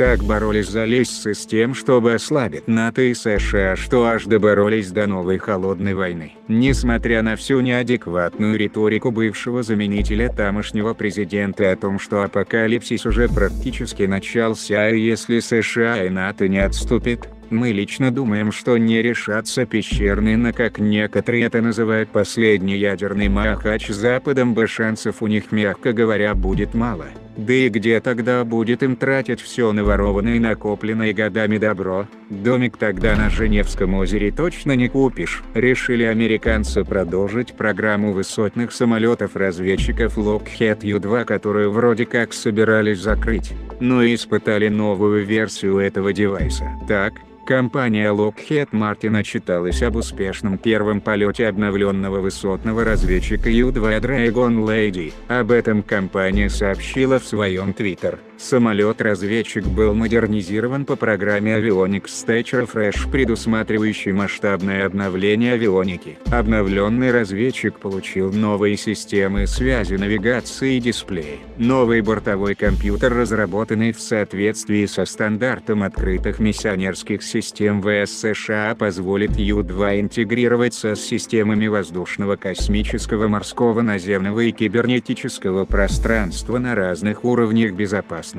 так боролись за лестницы с тем, чтобы ослабить НАТО и США, что аж доборолись до новой холодной войны. Несмотря на всю неадекватную риторику бывшего заменителя тамошнего президента о том, что апокалипсис уже практически начался, а если США и НАТО не отступят, мы лично думаем, что не решатся пещерные, но как некоторые это называют, последний ядерный махач с Западом, бы шансов у них, мягко говоря, будет мало. Да и где тогда будет им тратить все наворованное и накопленное годами добро? Домик тогда на Женевском озере точно не купишь. Решили американцы продолжить программу высотных самолетов-разведчиков Lockheed U-2, которую вроде как собирались закрыть, но испытали новую версию этого девайса. Так, компания Lockheed Martin отчиталась об успешном первом полете обновленного высотного разведчика U-2 Dragon Lady. Об этом компания сообщила в своем Twitter. Самолет-разведчик был модернизирован по программе Avionics Tech Refresh, предусматривающей масштабное обновление авионики. Обновленный разведчик получил новые системы связи, навигации и дисплей. Новый бортовой компьютер, разработанный в соответствии со стандартом открытых миссионерских систем ВС США, позволит U-2 интегрироваться с системами воздушного, космического, морского, наземного и кибернетического пространства на разных уровнях безопасности.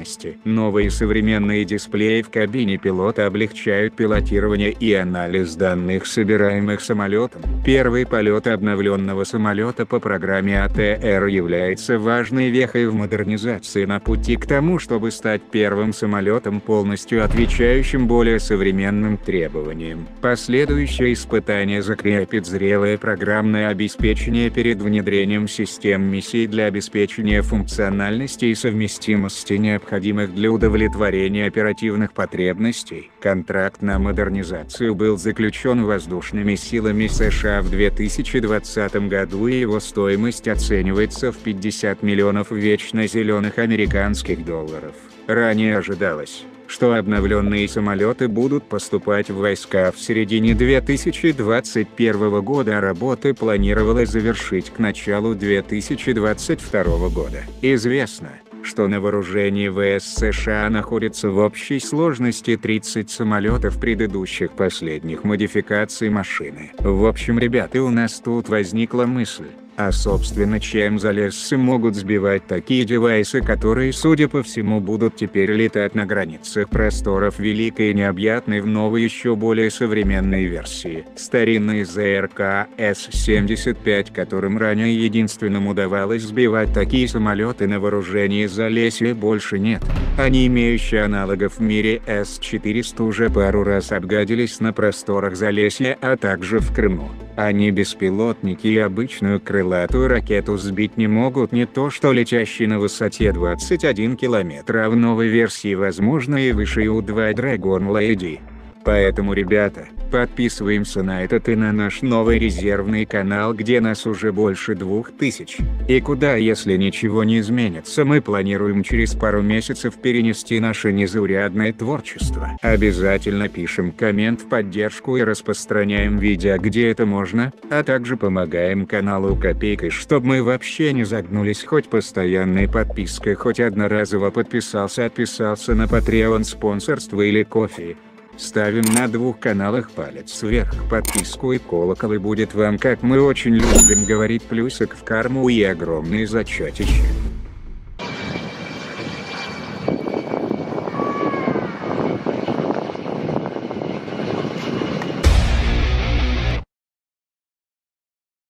Новые современные дисплеи в кабине пилота облегчают пилотирование и анализ данных, собираемых самолетом. Первый полет обновленного самолета по программе АТР является важной вехой в модернизации на пути к тому, чтобы стать первым самолетом, полностью отвечающим более современным требованиям. Последующее испытание закрепит зрелое программное обеспечение перед внедрением систем миссий для обеспечения функциональности и совместимости, необходимых для удовлетворения оперативных потребностей. Контракт на модернизацию был заключен воздушными силами США в 2020 году, и его стоимость оценивается в 50 миллионов вечно зеленых американских долларов. Ранее ожидалось, что обновленные самолеты будут поступать в войска в середине 2021 года, а работы планировалось завершить к началу 2022 года. Известно, что на вооружении ВС США находится в общей сложности 30 самолетов предыдущих последних модификаций машины. В общем, ребята, у нас тут возникла мысль, а собственно чем залезцы могут сбивать такие девайсы, которые, судя по всему, будут теперь летать на границах просторов великой и необъятной в новой, еще более современной версии. Старинный ЗРК С-75, которым ранее единственным удавалось сбивать такие самолеты, на вооружении Залесья больше нет, а не имеющие аналогов в мире С-400 уже пару раз обгадились на просторах Залесья, а также в Крыму. Они беспилотники и обычную крылатую ракету сбить не могут, не то что летящий на высоте 21 километр, а в новой версии возможно и выше U-2 Dragon Lady. Поэтому, ребята, подписываемся на этот и на наш новый резервный канал, где нас уже больше 2000. И куда, если ничего не изменится, мы планируем через пару месяцев перенести наше незаурядное творчество. Обязательно пишем коммент в поддержку и распространяем видео, где это можно, а также помогаем каналу копейкой, чтобы мы вообще не загнулись, хоть постоянной подпиской, хоть одноразово подписался, отписался на Patreon, спонсорство или кофе. Ставим на двух каналах палец вверх, подписку и колокол, и будет вам, как мы очень любим говорить, плюсик в карму и огромные зачетище.